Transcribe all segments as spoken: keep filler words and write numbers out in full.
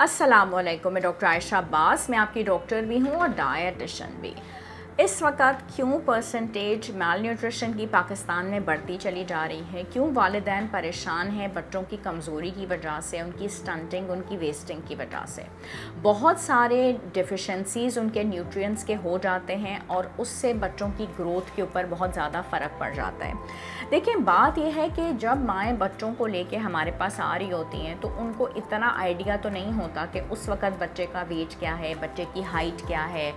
अस्सलामुअलैकुम, मैं डॉक्टर आयशा अब्बास, मैं आपकी डॉक्टर भी हूँ और डाइटिशियन भी। इस वक्त क्यों परसेंटेज माल न्यूट्रिशन की पाकिस्तान में बढ़ती चली जा रही है, क्यों वालिदैन परेशान हैं बच्चों की कमज़ोरी की वजह से, उनकी स्टंटिंग, उनकी वेस्टिंग की वजह से। बहुत सारे डिफिशेंसीज़ उनके न्यूट्रिएंट्स के हो जाते हैं और उससे बच्चों की ग्रोथ के ऊपर बहुत ज़्यादा फ़र्क पड़ जाता है। देखिए, बात यह है कि जब माएँ बच्चों को ले कर हमारे पास आ रही होती हैं तो उनको इतना आइडिया तो नहीं होता कि उस वक़्त बच्चे का वेट क्या है, बच्चे की हाइट क्या है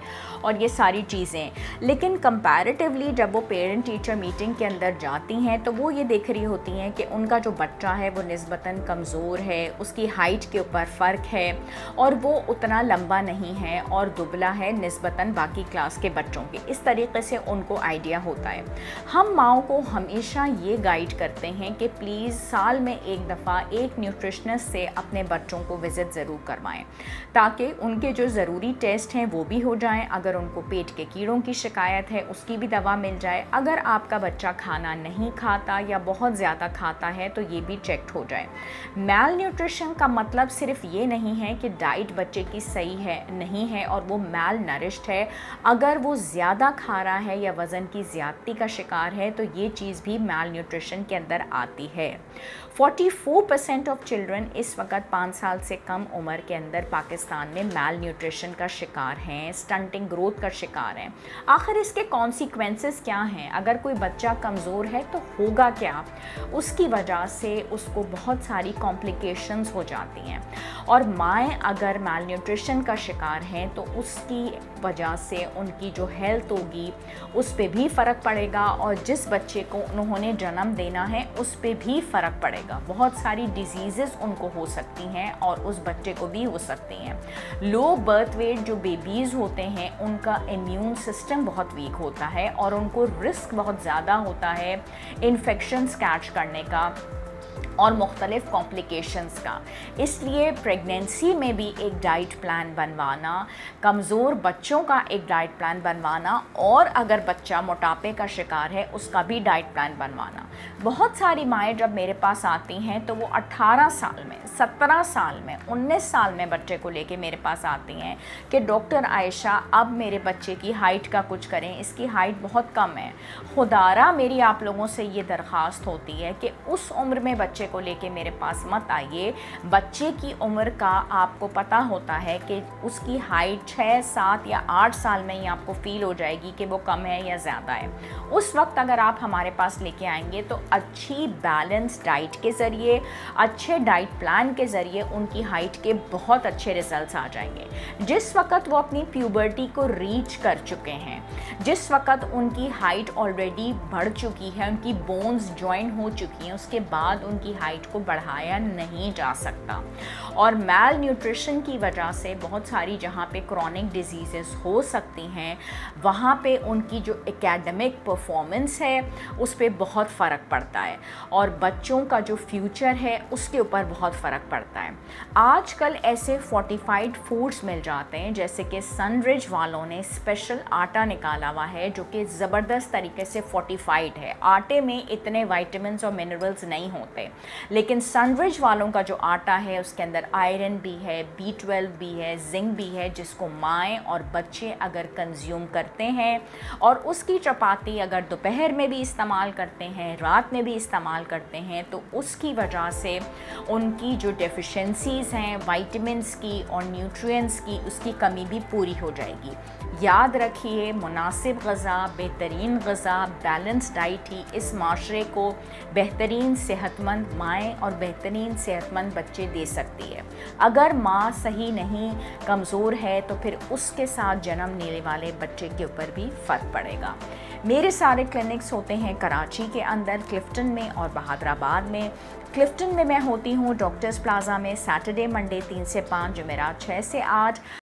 और ये सारी चीज़ें। लेकिन कंपैरेटिवली जब वो पेरेंट टीचर मीटिंग के अंदर जाती हैं तो वो ये देख रही होती हैं कि उनका जो बच्चा है वो निस्बतन कमज़ोर है, उसकी हाइट के ऊपर फ़र्क है और वो उतना लंबा नहीं है और दुबला है निस्बतन बाकी क्लास के बच्चों के। इस तरीके से उनको आइडिया होता है। हम माओं को हमेशा ये गाइड करते हैं कि प्लीज़ साल में एक दफ़ा एक न्यूट्रिशनिस्ट से अपने बच्चों को विज़िट ज़रूर करवाएँ ताकि उनके जो ज़रूरी टेस्ट हैं वो भी हो जाएँ। अगर उनको पेट के कीड़ों की शिकायत है उसकी भी दवा मिल जाए। अगर आपका बच्चा खाना नहीं खाता या बहुत ज़्यादा खाता है तो ये भी चेक हो जाए। मैल न्यूट्रिशन का मतलब सिर्फ ये नहीं है कि डाइट बच्चे की सही है नहीं है और वो मैल नरिश्ड है। अगर वो ज़्यादा खा रहा है या वज़न की ज़्यादती का शिकार है तो ये चीज़ भी मैल न्यूट्रिशन के अंदर आती है। चौवालीस परसेंट ऑफ चिल्ड्रन इस वक्त पाँच साल से कम उम्र के अंदर पाकिस्तान में मैल न्यूट्रिशन का शिकार हैं, स्टंटिंग ग्रोथ का शिकार हैं। आखिर इसके कॉन्सिक्वेंसेस क्या हैं? अगर कोई बच्चा कमज़ोर है तो होगा क्या? उसकी वजह से उसको बहुत सारी कॉम्प्लिकेशंस हो जाती हैं और माएँ अगर मैल न्यूट्रिशन का शिकार हैं तो उसकी वजह से उनकी जो हेल्थ होगी उस पर भी फ़र्क पड़ेगा और जिस बच्चे को उन्होंने जन्म देना है उस पर भी फ़र्क पड़ेगा। बहुत सारी डिजीज़ेस उनको हो सकती हैं और उस बच्चे को भी हो सकती हैं। लो बर्थ वेट जो बेबीज़ होते हैं उनका इम्यून सिस्टम बहुत वीक होता है और उनको रिस्क बहुत ज़्यादा होता है इन्फेक्शंस कैच करने का और मुख्तलिफ कॉम्प्लिकेशंस का। इसलिए प्रेगनेंसी में भी एक डाइट प्लान बनवाना, कमज़ोर बच्चों का एक डाइट प्लान बनवाना और अगर बच्चा मोटापे का शिकार है उसका भी डाइट प्लान बनवाना। बहुत सारी माएँ जब मेरे पास आती हैं तो वो अट्ठारह साल में, सत्रह साल में, उन्नीस साल में बच्चे को लेके मेरे पास आती हैं कि डॉक्टर आयशा अब मेरे बच्चे की हाइट का कुछ करें, इसकी हाइट बहुत कम है। खुदारा मेरी आप लोगों से ये दरख्वास्त होती है कि उस उम्र में बच्चे को लेके मेरे पास मत आइए। बच्चे की उम्र का आपको पता होता है कि उसकी हाइट छः सात या आठ साल में ही आपको फील हो जाएगी कि वो कम है या ज़्यादा है। उस वक्त अगर आप हमारे पास लेके आएंगे तो अच्छी बैलेंस डाइट के ज़रिए, अच्छे डाइट प्लान के ज़रिए उनकी हाइट के बहुत अच्छे रिजल्ट्स आ जाएंगे। जिस वक्त वो अपनी प्यूबर्टी को रीच कर चुके हैं, जिस वक्त उनकी हाइट ऑलरेडी बढ़ चुकी है, उनकी बोन्स ज्वाइन हो चुकी हैं, उसके बाद उनकी हाइट को बढ़ाया नहीं जा सकता। और मैल न्यूट्रिशन की वजह से बहुत सारी जहाँ पे क्रॉनिक डिजीज़ेस हो सकती हैं वहाँ पे उनकी जो एकेडमिक परफॉर्मेंस है उस पर बहुत फ़र्क पड़ता है और बच्चों का जो फ्यूचर है उसके ऊपर बहुत फ़र्क पड़ता है। आजकल ऐसे फोर्टिफाइड फूड्स मिल जाते हैं जैसे कि सनराइज वालों ने स्पेशल आटा निकाला हुआ है जो कि ज़बरदस्त तरीके से फोर्टिफाइड है। आटे में इतने विटामिन्स और मिनरल्स नहीं होते, लेकिन सनराइज वालों का जो आटा है उसके अंदर आयरन भी है, बी ट्वेल्व भी है, जिंक भी है, जिसको माएँ और बच्चे अगर कंज्यूम करते हैं और उसकी चपाती अगर दोपहर में भी इस्तेमाल करते हैं, रात में भी इस्तेमाल करते हैं तो उसकी वजह से उनकी जो डेफिशेंसीज़ हैं विटामिन्स की और न्यूट्रिएंट्स की, उसकी कमी भी पूरी हो जाएगी। याद रखिए, मुनासिब ग़िज़ा, बेहतरीन ग़िज़ा, बैलेंस डाइट ही इस माशरे को बेहतरीन सेहतमंद माएँ और बेहतरीन सेहतमंद बच्चे दे सकती है। अगर माँ सही नहीं, कमज़ोर है तो फिर उसके साथ जन्म लेने वाले बच्चे के ऊपर भी फ़र्क पड़ेगा। मेरे सारे क्लिनिक्स होते हैं कराची के अंदर, क्लिफ्टन में और बहादुराबाद में। क्लिफ्टन में मैं होती हूँ डॉक्टर्स प्लाजा में सैटरडे मंडे तीन से पाँच, जुमेरात छः से आठ।